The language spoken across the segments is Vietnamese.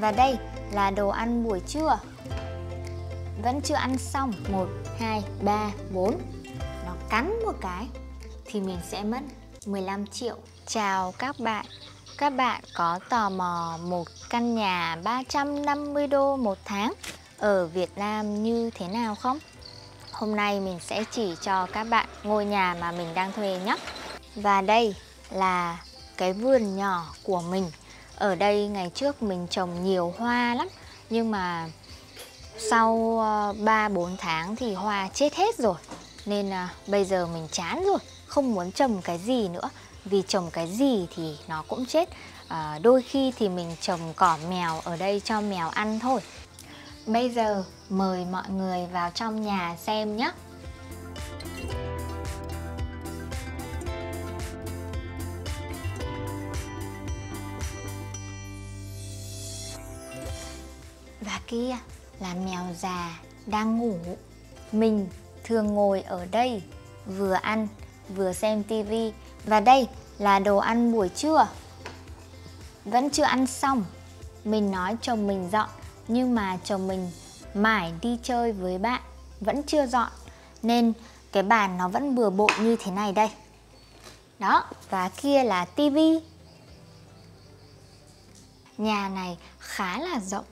Và đây là đồ ăn buổi trưa. Vẫn chưa ăn xong, 1, 2, 3, 4. Nó cắn một cái thì mình sẽ mất 15 triệu. Chào các bạn có tò mò một căn nhà 350 đô một tháng ở Việt Nam như thế nào không? Hôm nay mình sẽ chỉ cho các bạn ngôi nhà mà mình đang thuê nhé. Và đây là cái vườn nhỏ của mình. Ở đây ngày trước mình trồng nhiều hoa lắm, nhưng mà sau 3-4 tháng thì hoa chết hết rồi. Nên bây giờ mình chán rồi, không muốn trồng cái gì nữa. Vì trồng cái gì thì nó cũng chết. Đôi khi thì mình trồng cỏ mèo ở đây cho mèo ăn thôi. Bây giờ mời mọi người vào trong nhà xem nhé. Và kia là mèo già đang ngủ. Mình thường ngồi ở đây vừa ăn vừa xem tivi. Và đây là đồ ăn buổi trưa. Vẫn chưa ăn xong. Mình nói chồng mình dọn, nhưng mà chồng mình mãi đi chơi với bạn vẫn chưa dọn, nên cái bàn nó vẫn bừa bộn như thế này đây. Đó, và kia là tivi. Nhà này khá là rộng,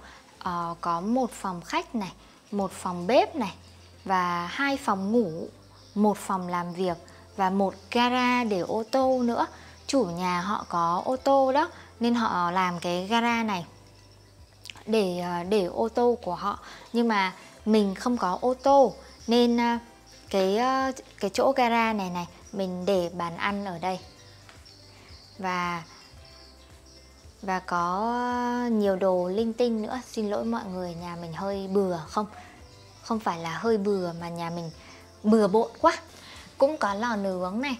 có một phòng khách này, một phòng bếp này, và hai phòng ngủ, một phòng làm việc và một gara để ô tô nữa. Chủ nhà họ có ô tô đó nên họ làm cái gara này để ô tô của họ. Nhưng mà mình không có ô tô nên cái chỗ gara này mình để bàn ăn ở đây. Và có nhiều đồ linh tinh nữa. Xin lỗi mọi người, nhà mình hơi bừa. Không phải là hơi bừa mà nhà mình bừa bộn quá. Cũng có lò nướng này.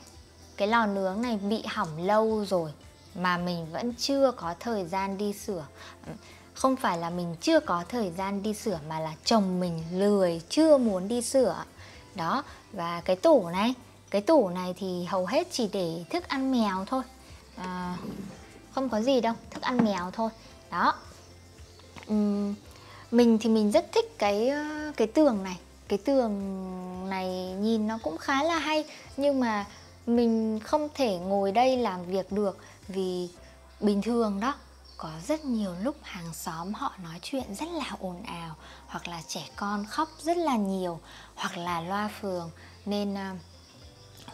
Cái lò nướng này bị hỏng lâu rồi mà mình vẫn chưa có thời gian đi sửa. Không phải là mình chưa có thời gian đi sửa mà là chồng mình lười, chưa muốn đi sửa. Đó, và cái tủ này. Cái tủ này thì hầu hết chỉ để thức ăn mèo thôi. Không có gì đâu, thức ăn mèo thôi. Đó. Mình thì mình rất thích cái tường này. Cái tường này nhìn nó cũng khá là hay. Nhưng mà mình không thể ngồi đây làm việc được. Vì bình thường đó, có rất nhiều lúc hàng xóm họ nói chuyện rất là ồn ào, hoặc là trẻ con khóc rất là nhiều, hoặc là loa phường. Nên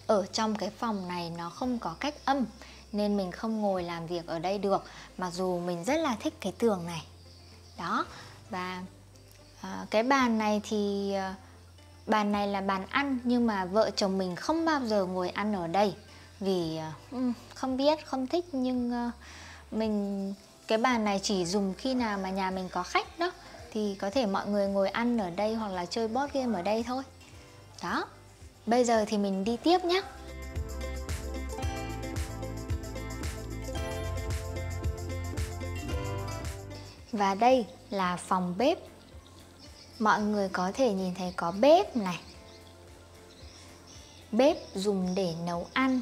ở trong cái phòng này nó không có cách âm, nên mình không ngồi làm việc ở đây được. Mặc dù mình rất là thích cái tường này. Đó, và cái bàn này thì bàn này là bàn ăn, nhưng mà vợ chồng mình không bao giờ ngồi ăn ở đây. Vì không biết, không thích. Nhưng mình cái bàn này chỉ dùng khi nào mà nhà mình có khách đó, thì có thể mọi người ngồi ăn ở đây hoặc là chơi board game ở đây thôi. Đó, bây giờ thì mình đi tiếp nhé. Và đây là phòng bếp. Mọi người có thể nhìn thấy có bếp này. Bếp dùng để nấu ăn.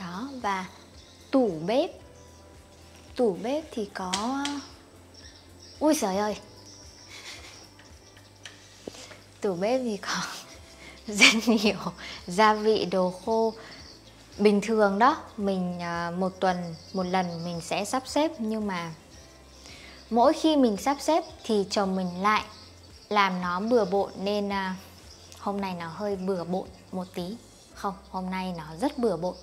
Đó, và tủ bếp. Tủ bếp thì có... Ui giời ơi! Tủ bếp thì có rất nhiều gia vị, đồ khô. Bình thường đó, mình một tuần một lần mình sẽ sắp xếp. Nhưng mà mỗi khi mình sắp xếp thì chồng mình lại làm nó bừa bộn, nên hôm nay nó hơi bừa bộn một tí. Không, hôm nay nó rất bừa bộn.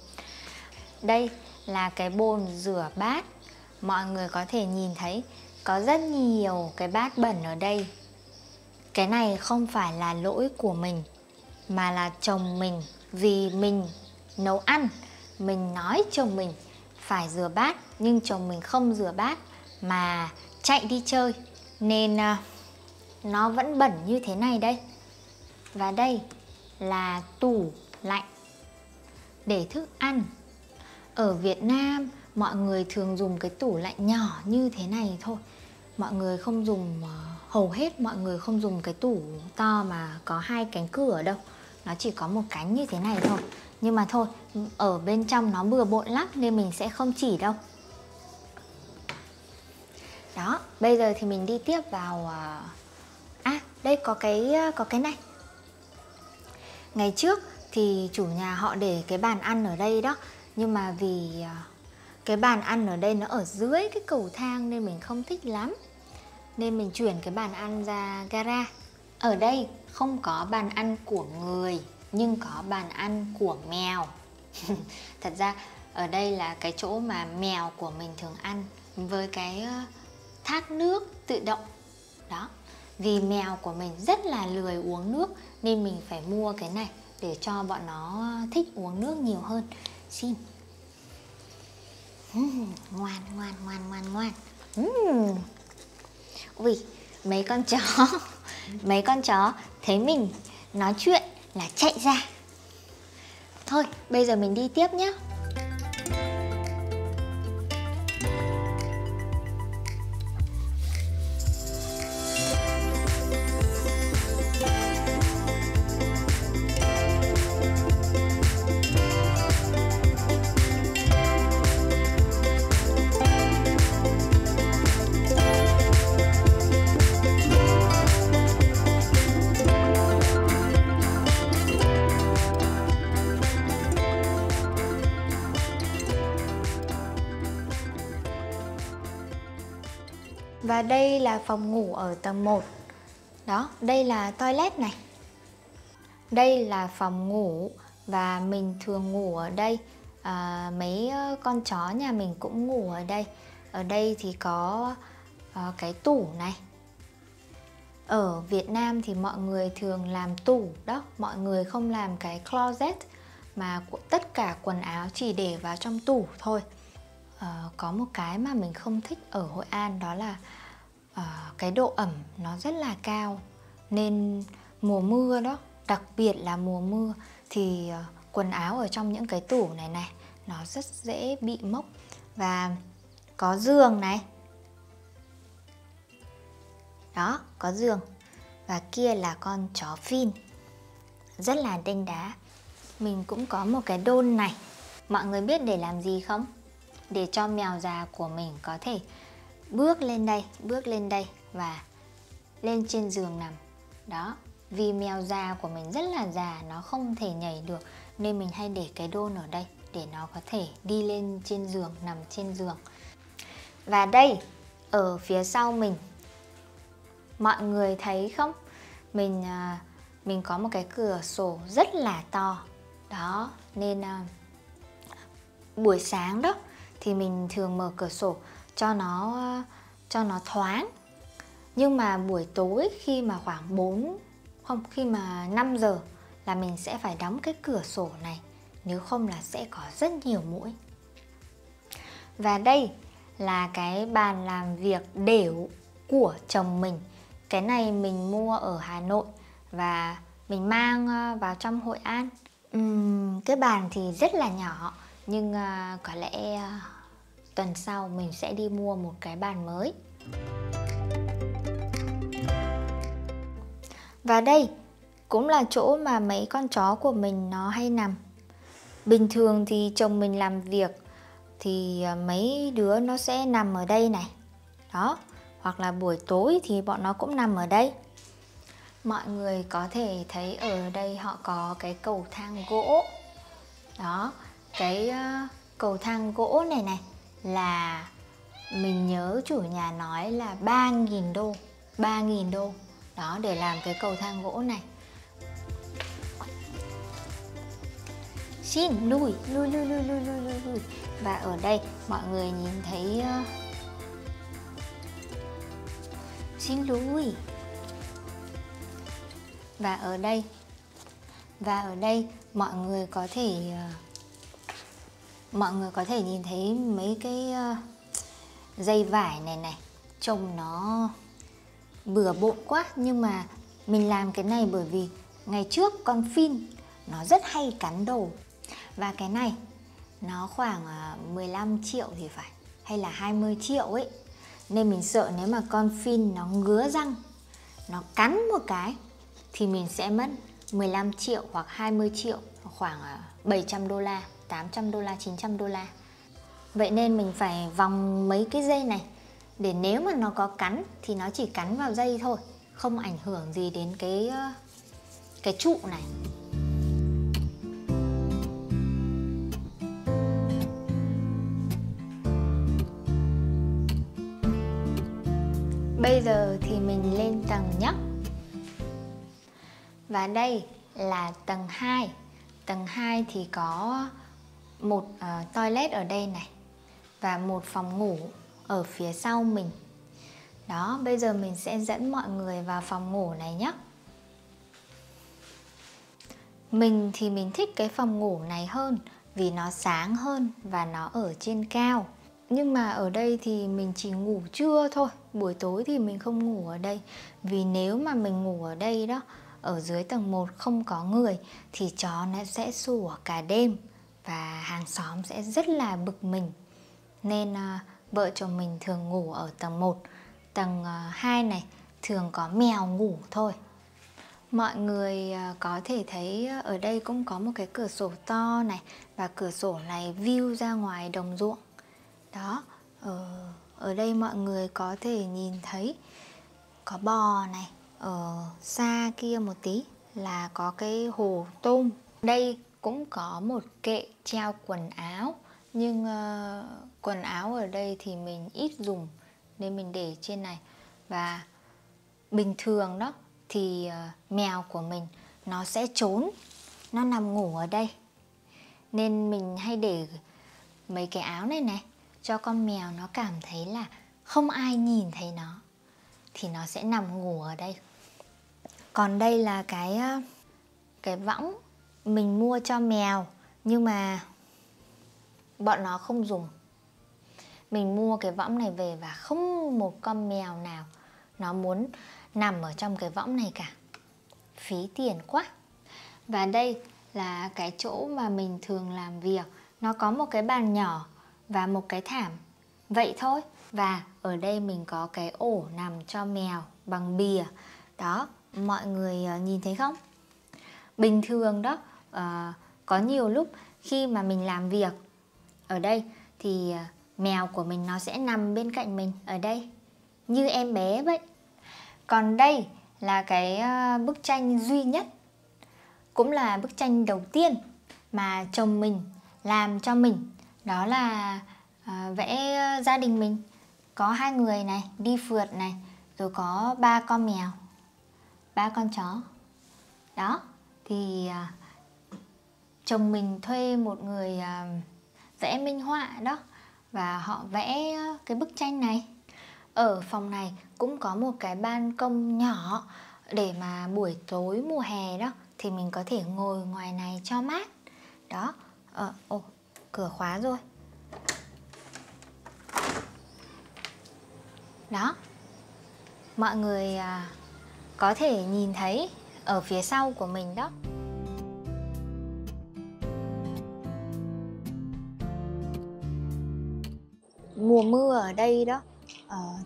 Đây là cái bồn rửa bát. Mọi người có thể nhìn thấy có rất nhiều cái bát bẩn ở đây. Cái này không phải là lỗi của mình mà là chồng mình. Vì mình nấu ăn, mình nói chồng mình phải rửa bát, nhưng chồng mình không rửa bát mà chạy đi chơi, nên nó vẫn bẩn như thế này đây. Và đây là tủ lạnh để thức ăn. Ở Việt Nam mọi người thường dùng cái tủ lạnh nhỏ như thế này thôi. Mọi người không dùng, hầu hết mọi người không dùng cái tủ to mà có hai cánh cửa đâu. Nó chỉ có một cánh như thế này thôi. Nhưng mà thôi, ở bên trong nó bừa bộn lắm nên mình sẽ không chỉ đâu. Đó, bây giờ thì mình đi tiếp vào. À, đây có cái này. Ngày trước thì chủ nhà họ để cái bàn ăn ở đây đó, nhưng mà vì cái bàn ăn ở đây nó ở dưới cái cầu thang nên mình không thích lắm, nên mình chuyển cái bàn ăn ra gara. Ở đây không có bàn ăn của người, nhưng có bàn ăn của mèo. Thật ra ở đây là cái chỗ mà mèo của mình thường ăn, với cái thác nước tự động. Đó, vì mèo của mình rất là lười uống nước nên mình phải mua cái này để cho bọn nó thích uống nước nhiều hơn. Xin. Ngoan, ngoan, ngoan, ngoan, ngoan. Ui, mấy con chó thấy mình nói chuyện là chạy ra. Thôi, bây giờ mình đi tiếp nhé. Và đây là phòng ngủ ở tầng 1. Đó, đây là toilet này. Đây là phòng ngủ. Và mình thường ngủ ở đây. Mấy con chó nhà mình cũng ngủ ở đây. Ở đây thì có cái tủ này. Ở Việt Nam thì mọi người thường làm tủ đó. Mọi người không làm cái closet, mà tất cả quần áo chỉ để vào trong tủ thôi. Có một cái mà mình không thích ở Hội An, đó là cái độ ẩm nó rất là cao. Nên mùa mưa đó, đặc biệt là mùa mưa, thì quần áo ở trong những cái tủ này này nó rất dễ bị mốc. Và có giường này. Đó, có giường. Và kia là con chó Phin, rất là đanh đá. Mình cũng có một cái đôn này. Mọi người biết để làm gì không? Để cho mèo già của mình có thể bước lên đây và lên trên giường nằm. Đó, vì mèo già của mình rất là già, nó không thể nhảy được, nên mình hay để cái đôn ở đây để nó có thể đi lên trên giường, nằm trên giường. Và đây, ở phía sau mình, mọi người thấy không? Mình có một cái cửa sổ rất là to. Đó, nên buổi sáng đó thì mình thường mở cửa sổ cho nó thoáng. Nhưng mà buổi tối khi mà khoảng 5 giờ là mình sẽ phải đóng cái cửa sổ này, nếu không là sẽ có rất nhiều muỗi. Và đây là cái bàn làm việc đểu của chồng mình. Cái này mình mua ở Hà Nội và mình mang vào trong Hội An. Cái bàn thì rất là nhỏ, nhưng có lẽ tuần sau mình sẽ đi mua một cái bàn mới. Và đây cũng là chỗ mà mấy con chó của mình nó hay nằm. Bình thường thì chồng mình làm việc thì mấy đứa nó sẽ nằm ở đây này. Đó, hoặc là buổi tối thì bọn nó cũng nằm ở đây. Mọi người có thể thấy ở đây họ có cái cầu thang gỗ. Đó, cái cầu thang gỗ này này là mình nhớ chủ nhà nói là 3.000 đô. 3.000 đô. Đó, để làm cái cầu thang gỗ này. Xin, lùi. Và ở đây mọi người nhìn thấy... Xin lùi. Và ở đây... mọi người có thể... nhìn thấy mấy cái dây vải này này. Trông nó bừa bộn quá, nhưng mà mình làm cái này bởi vì ngày trước con Phin nó rất hay cắn đồ. Và cái này nó khoảng 15 triệu thì phải, hay là 20 triệu ấy. Nên mình sợ nếu mà con Phin nó ngứa răng, nó cắn một cái thì mình sẽ mất 15 triệu hoặc 20 triệu, khoảng 700 đô la. 800 đô la, 900 đô la. Vậy nên mình phải vòng mấy cái dây này để nếu mà nó có cắn thì nó chỉ cắn vào dây thôi, không ảnh hưởng gì đến cái trụ này. Bây giờ thì mình lên tầng nhé. Và đây là tầng 2. Tầng 2 thì có một toilet ở đây này, và một phòng ngủ ở phía sau mình. Đó, bây giờ mình sẽ dẫn mọi người vào phòng ngủ này nhé. Mình thì mình thích cái phòng ngủ này hơn vì nó sáng hơn và nó ở trên cao. Nhưng mà ở đây thì mình chỉ ngủ trưa thôi, buổi tối thì mình không ngủ ở đây. Vì nếu mà mình ngủ ở đây đó, ở dưới tầng 1 không có người thì chó nó sẽ sủa cả đêm và hàng xóm sẽ rất là bực mình. Nên vợ chồng mình thường ngủ ở tầng 1. Tầng 2 này thường có mèo ngủ thôi. Mọi người có thể thấy ở đây cũng có một cái cửa sổ to này, và cửa sổ này view ra ngoài đồng ruộng. Đó, ở đây mọi người có thể nhìn thấy có bò này, ở xa kia một tí là có cái hồ tôm. Đây cũng có một kệ treo quần áo, nhưng quần áo ở đây thì mình ít dùng nên mình để trên này. Và bình thường đó thì mèo của mình nó sẽ trốn, nó nằm ngủ ở đây, nên mình hay để mấy cái áo này này cho con mèo nó cảm thấy là không ai nhìn thấy nó, thì nó sẽ nằm ngủ ở đây. Còn đây là cái võng mình mua cho mèo, nhưng mà bọn nó không dùng. Mình mua cái võng này về và không một con mèo nào nó muốn nằm ở trong cái võng này cả, phí tiền quá. Và đây là cái chỗ mà mình thường làm việc. Nó có một cái bàn nhỏ và một cái thảm, vậy thôi. Và ở đây mình có cái ổ nằm cho mèo bằng bìa. Đó, mọi người nhìn thấy không? Bình thường đó, có nhiều lúc khi mà mình làm việc ở đây thì mèo của mình nó sẽ nằm bên cạnh mình ở đây, như em bé vậy. Còn đây là cái bức tranh duy nhất, cũng là bức tranh đầu tiên mà chồng mình làm cho mình. Đó là vẽ gia đình mình. Có 2 người này, đi phượt này, rồi có 3 con mèo, 3 con chó. Đó, thì chồng mình thuê một người vẽ minh họa đó, và họ vẽ cái bức tranh này. Ở phòng này cũng có một cái ban công nhỏ, để mà buổi tối mùa hè đó thì mình có thể ngồi ngoài này cho mát. Đó, cửa khóa rồi. Đó, mọi người có thể nhìn thấy ở phía sau của mình đó. Mùa mưa ở đây đó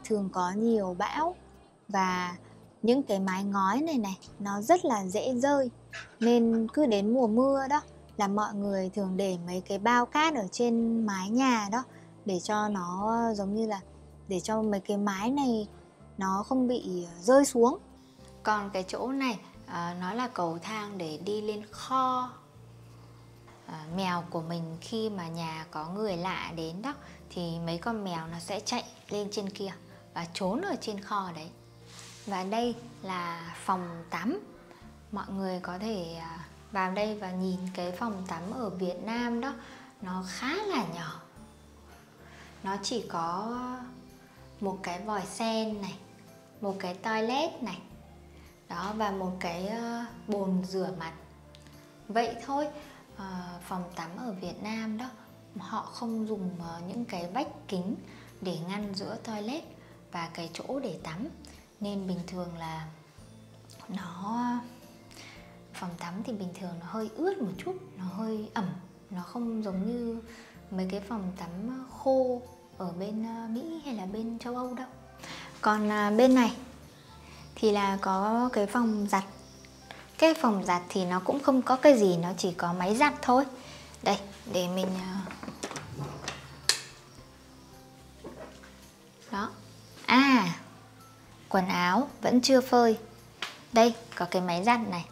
thường có nhiều bão, và những cái mái ngói này này nó rất là dễ rơi. Nên cứ đến mùa mưa đó là mọi người thường để mấy cái bao cát ở trên mái nhà đó, để cho nó giống như là để cho mấy cái mái này nó không bị rơi xuống. Còn cái chỗ này nó là cầu thang để đi lên kho. Mèo của mình khi mà nhà có người lạ đến đó thì mấy con mèo nó sẽ chạy lên trên kia và trốn ở trên kho đấy. Và đây là phòng tắm. Mọi người có thể vào đây và nhìn cái phòng tắm ở Việt Nam đó, nó khá là nhỏ. Nó chỉ có một cái vòi sen này, một cái toilet này, đó, và một cái bồn rửa mặt. Vậy thôi. Phòng tắm ở Việt Nam đó, họ không dùng những cái vách kính để ngăn giữa toilet và cái chỗ để tắm. Nên bình thường là phòng tắm thì bình thường nó hơi ướt một chút, nó hơi ẩm. Nó không giống như mấy cái phòng tắm khô ở bên Mỹ hay là bên châu Âu đâu. Còn bên này thì là có cái phòng giặt. Cái phòng giặt thì nó cũng không có cái gì, nó chỉ có máy giặt thôi. Đây, để mình... Đó, quần áo vẫn chưa phơi. Đây, có cái máy giặt này.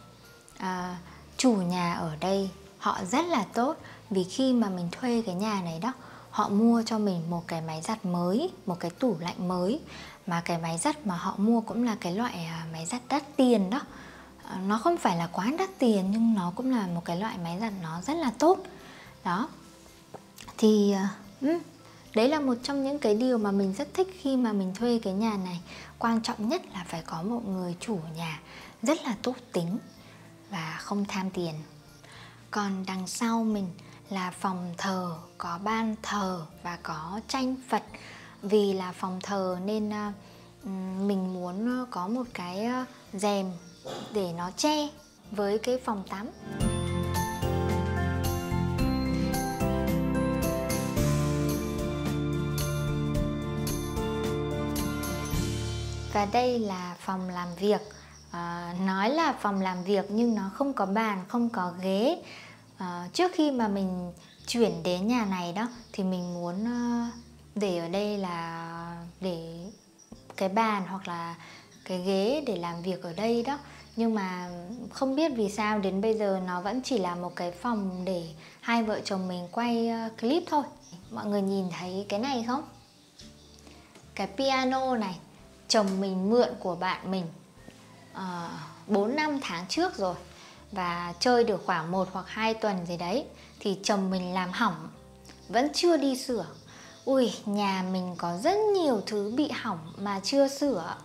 Chủ nhà ở đây họ rất là tốt, vì khi mà mình thuê cái nhà này đó, họ mua cho mình một cái máy giặt mới, một cái tủ lạnh mới. Mà cái máy giặt mà họ mua cũng là cái loại máy giặt đắt tiền đó. Nó không phải là quá đắt tiền, nhưng nó cũng là một cái loại máy giặt nó rất là tốt. Đó. Thì đấy là một trong những cái điều mà mình rất thích khi mà mình thuê cái nhà này. Quan trọng nhất là phải có một người chủ nhà rất là tốt tính và không tham tiền. Còn đằng sau mình là phòng thờ, có ban thờ và có tranh Phật. Vì là phòng thờ nên mình muốn có một cái rèm để nó che với cái phòng tắm. Và đây là phòng làm việc. Nói là phòng làm việc nhưng nó không có bàn, không có ghế. Trước khi mà mình chuyển đến nhà này đó thì mình muốn để ở đây là để cái bàn hoặc là cái ghế để làm việc ở đây đó. Nhưng mà không biết vì sao đến bây giờ nó vẫn chỉ là một cái phòng để hai vợ chồng mình quay clip thôi. Mọi người nhìn thấy cái này không? Cái piano này chồng mình mượn của bạn mình 4-5 tháng trước rồi. Và chơi được khoảng 1 hoặc 2 tuần gì đấy thì chồng mình làm hỏng, vẫn chưa đi sửa. Ui, nhà mình có rất nhiều thứ bị hỏng mà chưa sửa.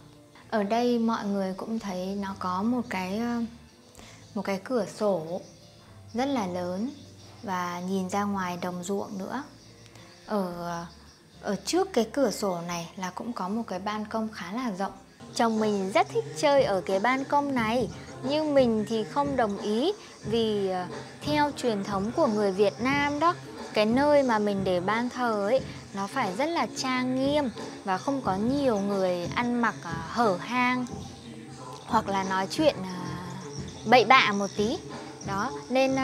Ở đây mọi người cũng thấy nó có một cái cửa sổ rất là lớn và nhìn ra ngoài đồng ruộng nữa. Ở trước cái cửa sổ này là cũng có một cái ban công khá là rộng. Chồng mình rất thích chơi ở cái ban công này, nhưng mình thì không đồng ý. Vì theo truyền thống của người Việt Nam đó, cái nơi mà mình để ban thờ ấy, nó phải rất là trang nghiêm và không có nhiều người ăn mặc hở hang hoặc là nói chuyện bậy bạ một tí. Đó, nên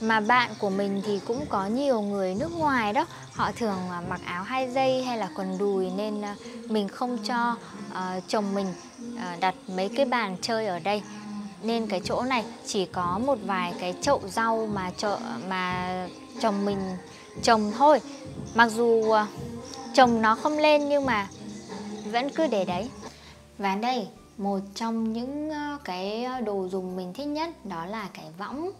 mà bạn của mình thì cũng có nhiều người nước ngoài đó, họ thường mặc áo hai dây hay là quần đùi, nên mình không cho chồng mình đặt mấy cái bàn chơi ở đây. Nên cái chỗ này chỉ có một vài cái chậu rau mà chồng mình trồng thôi. Mặc dù trồng nó không lên nhưng mà vẫn cứ để đấy. Và đây, một trong những cái đồ dùng mình thích nhất đó là cái võng.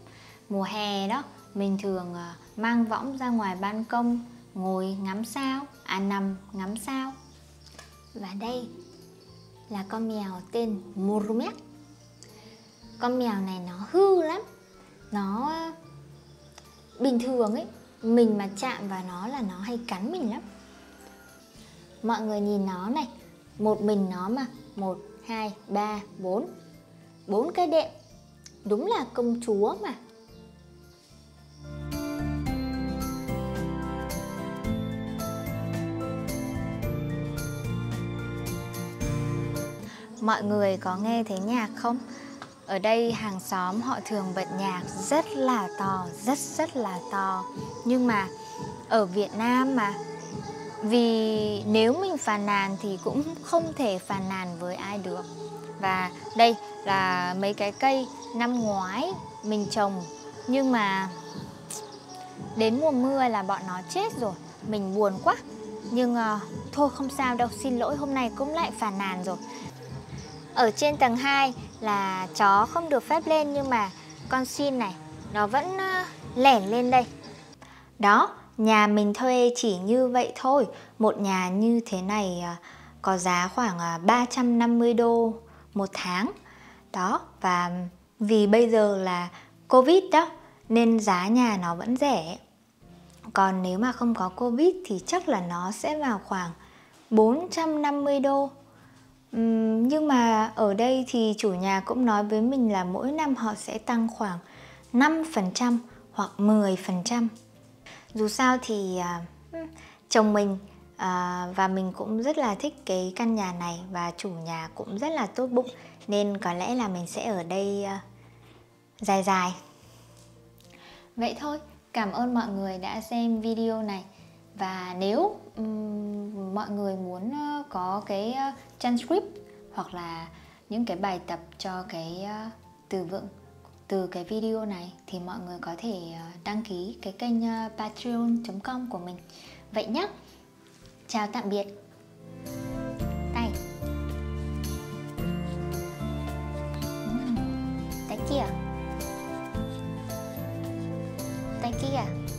Mùa hè đó, mình thường mang võng ra ngoài ban công, ngồi ngắm sao, nằm ngắm sao. Và đây là con mèo tên Murumek. Con mèo này nó hư lắm. Nó bình thường ấy, mình mà chạm vào nó là nó hay cắn mình lắm. Mọi người nhìn nó này, một mình nó mà, 1, 2, 3, 4. 4 cái đệm, đúng là công chúa mà. Mọi người có nghe thấy nhạc không? Ở đây hàng xóm họ thường bật nhạc rất là to, rất là to. Nhưng mà ở Việt Nam mà, vì nếu mình phàn nàn thì cũng không thể phàn nàn với ai được. Và đây là mấy cái cây năm ngoái mình trồng, nhưng mà đến mùa mưa là bọn nó chết rồi. Mình buồn quá. Nhưng thôi không sao đâu, xin lỗi, hôm nay cũng lại phàn nàn rồi. Ở trên tầng 2 là chó không được phép lên, nhưng mà con Xin này nó vẫn lẻn lên đây. Đó, nhà mình thuê chỉ như vậy thôi. Một nhà như thế này có giá khoảng 350 đô một tháng. Đó, và vì bây giờ là Covid đó nên giá nhà nó vẫn rẻ. Còn nếu mà không có Covid thì chắc là nó sẽ vào khoảng 450 đô. Nhưng mà ở đây thì chủ nhà cũng nói với mình là mỗi năm họ sẽ tăng khoảng 5% hoặc 10%. Dù sao thì chồng mình và mình cũng rất là thích cái căn nhà này, và chủ nhà cũng rất là tốt bụng, nên có lẽ là mình sẽ ở đây dài dài. Vậy thôi, cảm ơn mọi người đã xem video này. Và nếu mọi người muốn có cái transcript hoặc là những cái bài tập cho cái từ vựng từ cái video này thì mọi người có thể đăng ký cái kênh patreon.com của mình. Vậy nhé, chào tạm biệt. Tay tay kia, tay kia.